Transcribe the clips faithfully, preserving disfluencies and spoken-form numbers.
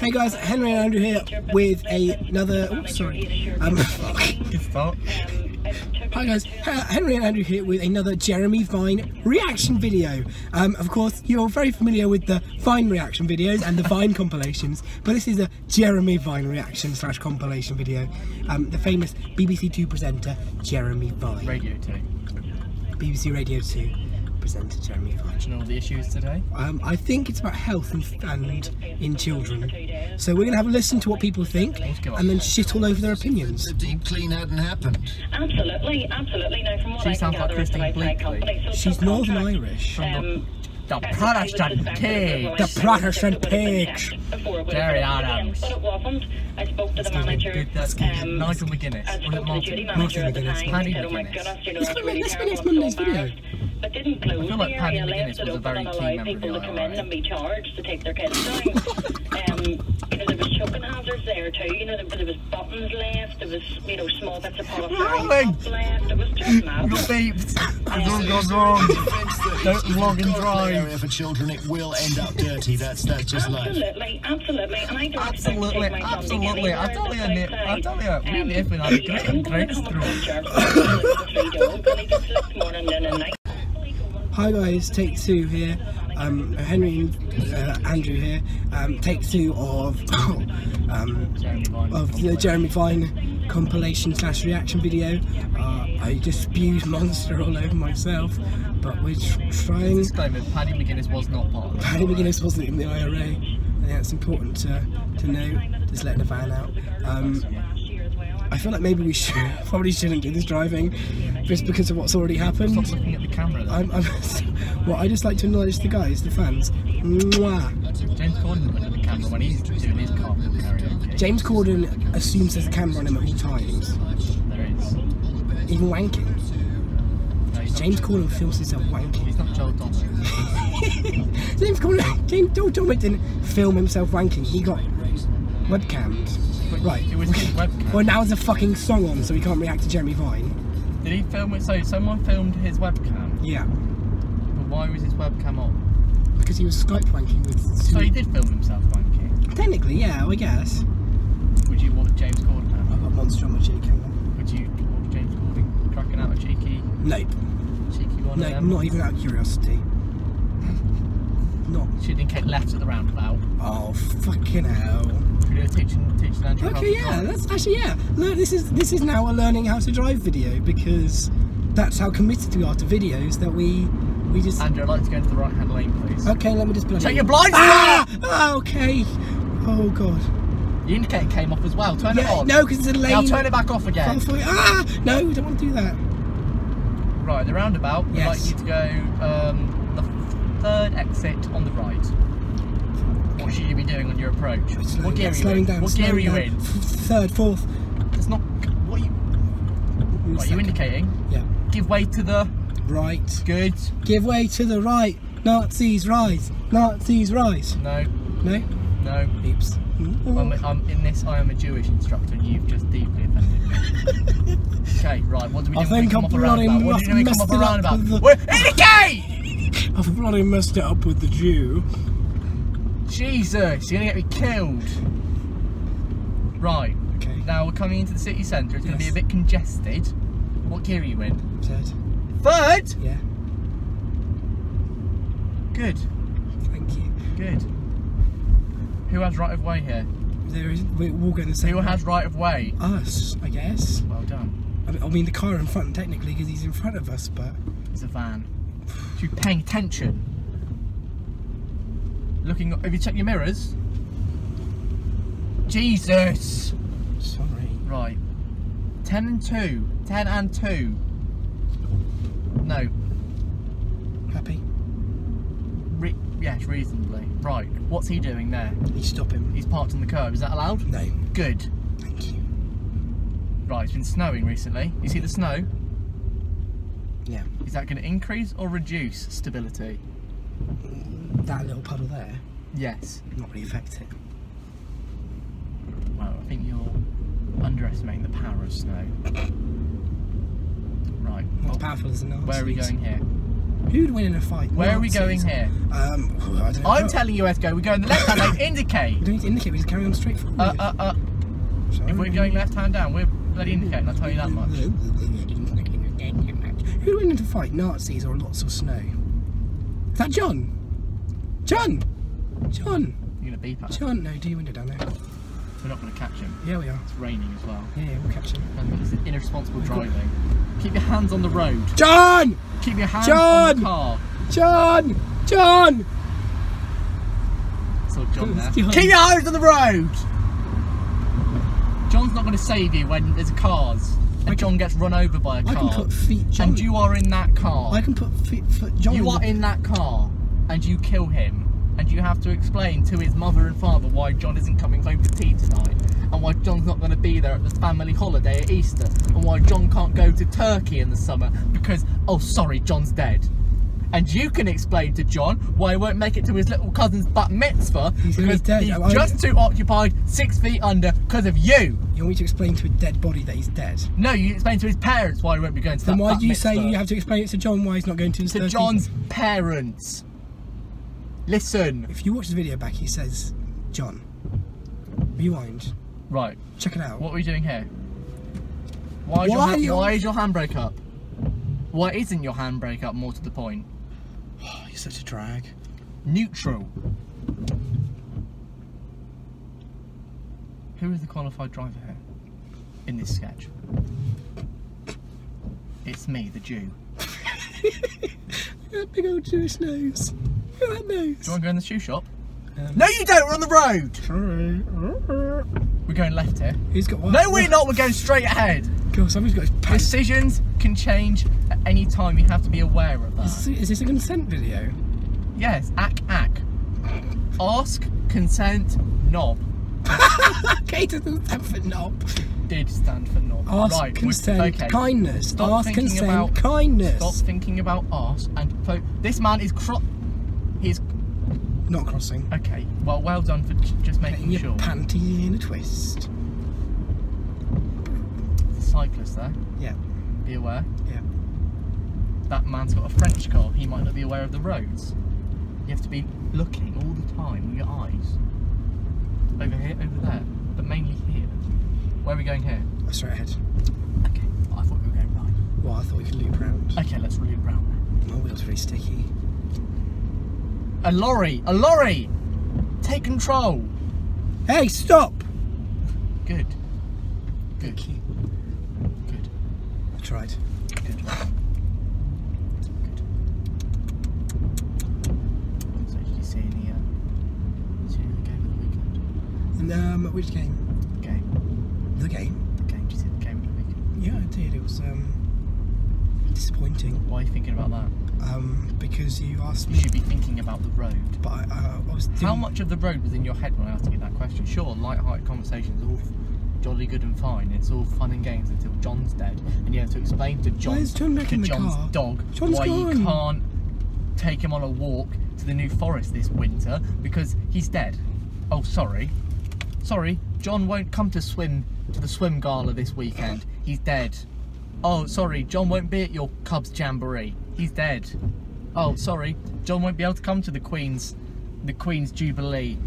Hey guys, Henry and Andrew here with a, another. Oh, sorry. Um, fuck. Hi guys, Henry and Andrew here with another Jeremy Vine reaction video. Um, of course, you're very familiar with the Vine reaction videos and the Vine compilations, but this is a Jeremy Vine reaction slash compilation video. Um, the famous B B C Two presenter Jeremy Vine. Radio Two. B B C Radio Two presenter Jeremy Vine. Do you know all the issues today? Um, I think it's about health and, and in children. So we're going to have a listen to what people think and then shit all over their opinions. The deep clean hadn't happened. Absolutely, absolutely. No, from what she I sounds like Christine Blake. She's Northern Irish. From um, the, the Protestant pig. The Protestant pig. Gerry Adams. I spoke to the manager. That's um, Nigel McGuinness. Martin McGuinness. Paddy McGuinness. He's going to make this next Monday's video. But didn't close. I feel like Paddy McGuinness was a very key member of the I R A. People to come in and be charged to take their kids down. um, you know, there was choking hazards there too. You know, there, there was buttons left. There was, you know, small bits of polyfluorine left. It was just mad. Your beeps. Don't go wrong. Don't log and drive. Area for children, it will end up dirty. That's that's just life. Absolutely, absolutely. And I don't absolutely, absolutely. I tell you, I tell you, we live in a great place through. Hi guys, take two here, um, Henry and uh, Andrew here, um, take two of um, of the Jeremy Vine compilation slash reaction video. Uh, I just spewed monster all over myself, but we're trying... Disclaimer, Paddy McGuinness was not part of it. Paddy McGuinness wasn't in the I R A, yeah, it's important to, to know, just letting the van out. Um, I feel like maybe we should, probably shouldn't do this driving, just because of what's already happened. Stop looking at the camera. I'm, I'm, well, I just like to acknowledge the guys, the fans. Mwah. James Corden went at the camera when he's doing his car karaoke. James Corden assumes there's a camera on him at all times. There is. Even wanking. No, James Corden films himself wanking. He's not Joel Thomas. James Corden, James Joel Thomas didn't film himself wanking. He got webcams. Right, it was his webcam. Well, now there's a fucking song on, so we can't react to Jeremy Vine. Did he film it? So someone filmed his webcam? Yeah. But why was his webcam on? Because he was Skype wanking with... So he did film himself wanking? Technically, yeah, I guess. Would you want James Corden out? I've got monster on my cheek, hang on. Would you want James Corden cracking out a cheeky... Nope. Cheeky one? Nope, not even out of curiosity. Not. She didn't get left at the roundabout. Oh, fucking hell. Teaching, teaching Andrew okay, yeah, that's actually yeah. Look, this is this is now a learning how to drive video because that's how committed we are to videos that we we just. Andrew, I'd like to go into the right-hand lane, please. Okay, let me just bloody. Take your blind spot! Ah! Okay. Oh god. The indicator came off as well. Turn yeah, it on. No, because it's a lane. Now turn it back off again. Ah! No, we don't want to do that. Right, the roundabout. Yes. I'd like you to go um, the third exit on the right. What should you be doing on your approach? Slowing, what gear are you in? Down, what gear are you down. in? Third, fourth. It's not. What are you? What are you indicating? Yeah. Give way to the right. Good. Give way to the right. Nazis rise. Nazis rise. No. No. No. Oops. I'm, I'm in this. I am a Jewish instructor, and you've just deeply offended me. Okay. Right. What do we do? I think I'm running. What do we come up around about? We're indicate. I've bloody messed it up with the Jew. Jesus, you're gonna get me killed. Right. Okay. Now we're coming into the city centre. It's yes. gonna be a bit congested. What gear are you in? Third. Third? Yeah. Good. Thank you. Good. Who has right of way here? There is. We're all going to say. Who has right of way? Us, I guess. Well done. I mean, I mean the car in front technically because he's in front of us, but it's a van. So you're paying attention. Looking up, have you checked your mirrors? Jesus! Sorry. Right. Ten and two. Ten and two. No. Happy? Re yes, reasonably. Right. What's he doing there? He's stopping. He's parked on the curb. Is that allowed? No. Good. Thank you. Right, it's been snowing recently. You see the snow? Yeah. Is that going to increase or reduce stability? That little puddle there? Yes. Not really affect it. Well, I think you're underestimating the power of snow. Right. Not well, as powerful as an arse. Where are we going here? Who'd win in a fight? Where Nazis. Are we going here? Um, oh, I don't know. I'm no. telling you where to go. We're going the left hand. I indicate. We don't need to indicate. We just carry on straight forward. Uh, uh, uh. Sorry. If we're going left hand down, we're bloody indicating. I'll tell you that much. Who'd win in a fight? Nazis or lots of snow? Is that John? John! John! You're going to beep at him. John, no, do your window down there. We're not going to catch him. Yeah, we are. It's raining as well. Yeah, yeah, we'll catch him. And it's irresponsible driving. Keep your hands on the road. John! Keep your hands John! on the car. John! John! I saw John there. John. Keep your hands on the road! John's not going to save you when there's cars. And I John can, gets run over by a car. I can put feet John. And you are in that car. I can put feet foot John. You are in that car. And you kill him. And you have to explain to his mother and father why John isn't coming home for tea tonight, and why John's not going to be there at the family holiday at Easter, and why John can't go to Turkey in the summer because, oh sorry, John's dead. And you can explain to John why he won't make it to his little cousin's bat mitzvah he's because dead. he's oh, just too occupied six feet under because of you. You want me to explain to a dead body that he's dead? No, you explain to his parents why he won't be going to then that bat mitzvah. Then why do you say you have to explain it to John why he's not going to his To Turkey? John's parents. Listen. If you watch the video back, he says, John, rewind. Right. Check it out. What are we doing here? Why is, why your, why is your handbrake up? Why isn't your handbrake up, more to the point? Oh, you're such a drag. Neutral. Who is the qualified driver here in this sketch? It's me, the Jew. That big old Jewish nose. Look at that nose. Do you want to go in the shoe shop? Um, no you don't, we're on the road! Sorry. We're going left here. He's got one. No we're not, we're going straight ahead! God, somebody's got his pants. Decisions can change at any time, you have to be aware of that. Is this, is this a consent video? Yes, ack ack. Ask, consent, knob. K doesn't stand for knob. Did stand for knob. Ask, right, consent, okay. kindness. Stop ask, consent, about, kindness. Stop thinking about ask and... This man is cro... He's not crossing. Okay. Well, well done for just making your sure. Panty in a twist. There's a cyclist there. Yeah. Be aware. Yeah. That man's got a French car. He might not be aware of the roads. You have to be looking all the time with your eyes. Over here, over there, but mainly here. Where are we going here? Oh, straight ahead. Okay. I thought we were going right. Well, I thought we could loop round. Okay, let's loop round. My wheel's very sticky. A lorry! A lorry! Take control! Hey, stop! Good. Good. Thank you. Good. I tried. Good. Good. So, did you see any, uh, see any game of the weekend? And, um, which game? The game. The game? The game. Did you see the game of the weekend? Yeah, I did. It was, um, disappointing. Why are you thinking about that? Um, because you asked me... You should be thinking about the road. But I, uh, I was doing... How much of the road was in your head when I asked you that question? Sure, light-hearted conversations, all jolly good and fine. It's all fun and games until John's dead. And you have to explain to, John's, John to John's car? dog John's why gone. you can't take him on a walk to the New Forest this winter because he's dead. Oh, sorry. Sorry, John won't come to swim to the swim gala this weekend. He's dead. Oh, sorry, John won't be at your Cubs jamboree. He's dead. Oh, sorry, John won't be able to come to the Queen's, the Queen's Jubilee,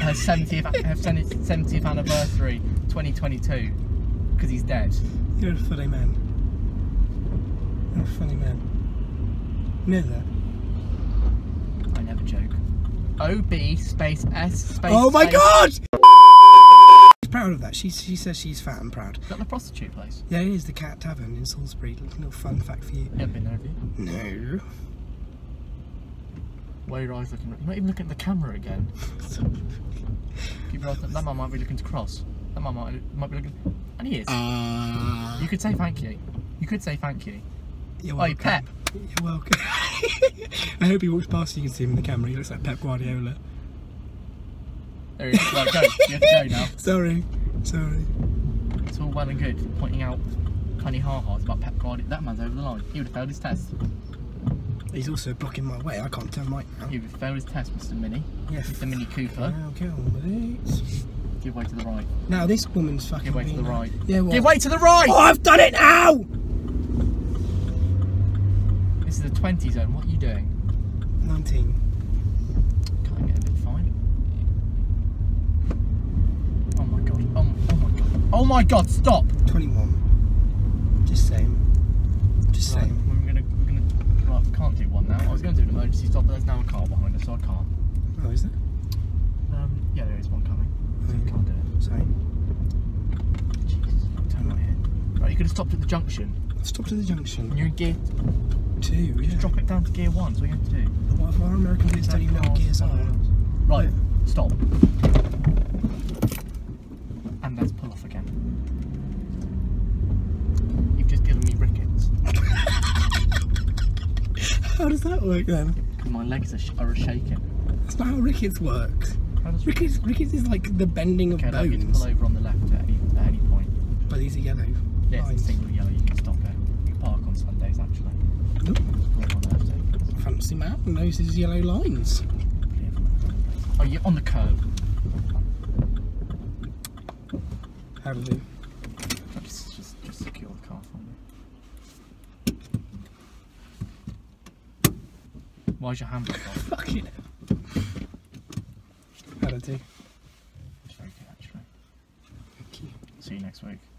her seventieth, her seventieth anniversary, twenty twenty-two, because he's dead. You're a funny man. You're a funny man. You know that? I never joke. O B space S space. Oh my space. God! Proud of that. She she says she's fat and proud. Is that the prostitute place? Yeah, it is. The Cat Tavern in Salisbury. A little fun fact for you. You haven't been there, have you? No. Why are your eyes looking? You're not even looking at the camera again. Keep your eyes on. That man might be looking to cross. That man might, might be looking. And he is. Uh... You could say thank you. You could say thank you. You're welcome. Oh, Pep. You're welcome. I hope he walks past you, you can see him in the camera. He looks like Pep Guardiola. There he is. Right, go. You have to go now. Sorry. Sorry. It's all well and good pointing out cunny ha-has about Pep Guardiola. That man's over the line. He would have failed his test. He's also blocking my way. I can't turn right now. He would have failed his test, Mister Mini. Yes. Mister Mini Cooper. Now go on, mate. Give way to the right. Now this woman's fucking... Give way to the right. Yeah, what? Give way to the right! Oh, I've done it now! This is the twenty zone. What are you doing? nineteen. Can't get a bit fine. Oh my god. Oh, oh my god. Oh my god, stop! twenty-one. Just same. Just right, same. We're gonna, we're gonna, right, we can't do one now. I was gonna do an emergency stop, but there's now a car behind us, so I can't. Oh, is there? Um, yeah, there is one coming. So you can't do it. Sorry. Jesus, I'm turning my head. Right, you could have stopped at the junction. Stopped at the junction. And you're in gear two, yeah. Just drop it down to gear one, so what you have to do. What if our American kids don't even know what gears are? Right, yeah. Stop. And let's pull off again. You've just given me rickets. How does that work then? Because my legs are, sh are shaking. That's not how rickets works. How does rickets, rickets is like the bending of okay, bones. Okay, I don't get to pull over on the left at any, at any point. But these are yellow. Yeah, it's a single yellow, you can stop there. You park on Sundays, actually. Ooh. Fancy map, and those is yellow lines. Oh, you're on the curb. How do you? Just, just, just secure the car for me. Why's your handbrake on? Fuck it. How do you? It's very good, actually. Thank you. See you next week.